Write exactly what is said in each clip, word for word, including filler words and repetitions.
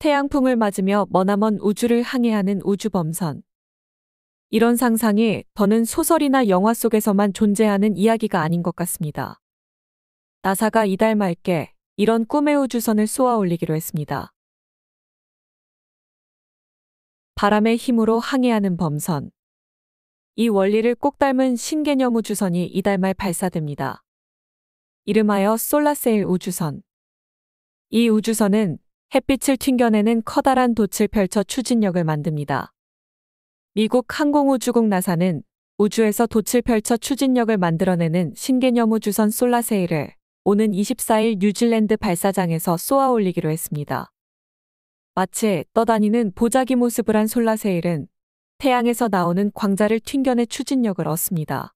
태양풍을 맞으며 머나먼 우주를 항해하는 우주범선. 이런 상상이 더는 소설이나 영화 속에서만 존재하는 이야기가 아닌 것 같습니다. 나사가 이달 말께 이런 꿈의 우주선을 쏘아 올리기로 했습니다. 바람의 힘으로 항해하는 범선. 이 원리를 꼭 닮은 신개념 우주선이 이달 말 발사됩니다. 이름하여 솔라세일 우주선. 이 우주선은 햇빛을 튕겨내는 커다란 돛을 펼쳐 추진력을 만듭니다. 미국 항공우주국 나사는 우주에서 돛을 펼쳐 추진력을 만들어내는 신개념 우주선 솔라세일을 오는 이십사일 뉴질랜드 발사장에서 쏘아 올리기로 했습니다. 마치 떠다니는 보자기 모습을 한 솔라세일은 태양에서 나오는 광자를 튕겨내 추진력을 얻습니다.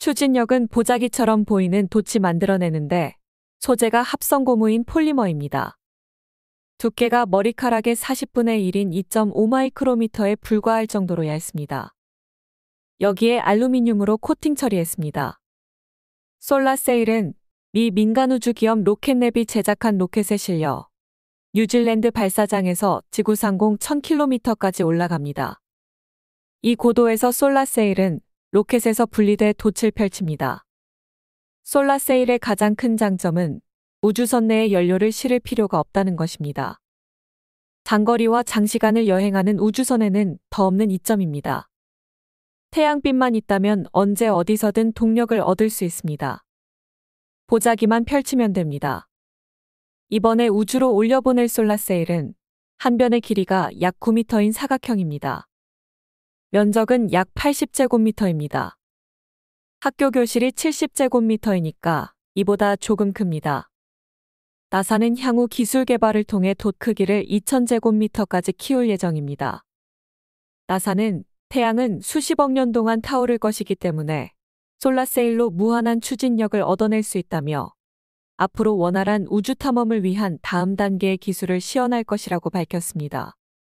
추진력은 보자기처럼 보이는 돛이 만들어내는데 소재가 합성 고무인 폴리머입니다. 두께가 머리카락의 사십분의 일인 이 점 오 마이크로미터에 불과할 정도로 얇습니다. 여기에 알루미늄으로 코팅 처리했습니다. 솔라세일은 미 민간우주기업 로켓랩이 제작한 로켓에 실려 뉴질랜드 발사장에서 지구상공 천 킬로미터까지 올라갑니다. 이 고도에서 솔라세일은 로켓에서 분리돼 돛을 펼칩니다. 솔라세일의 가장 큰 장점은 우주선 내에 연료를 실을 필요가 없다는 것입니다. 장거리와 장시간을 여행하는 우주선에는 더 없는 이점입니다. 태양빛만 있다면 언제 어디서든 동력을 얻을 수 있습니다. 보자기만 펼치면 됩니다. 이번에 우주로 올려보낼 솔라세일은 한 변의 길이가 약 구 미터인 사각형입니다. 면적은 약 팔십 제곱미터입니다. 학교 교실이 칠십 제곱미터이니까 이보다 조금 큽니다. 나사는 향후 기술 개발을 통해 돛 크기를 이천 제곱미터까지 키울 예정입니다. 나사는 태양은 수십억 년 동안 타오를 것이기 때문에 솔라세일로 무한한 추진력을 얻어낼 수 있다며 앞으로 원활한 우주 탐험을 위한 다음 단계의 기술을 시연할 것이라고 밝혔습니다.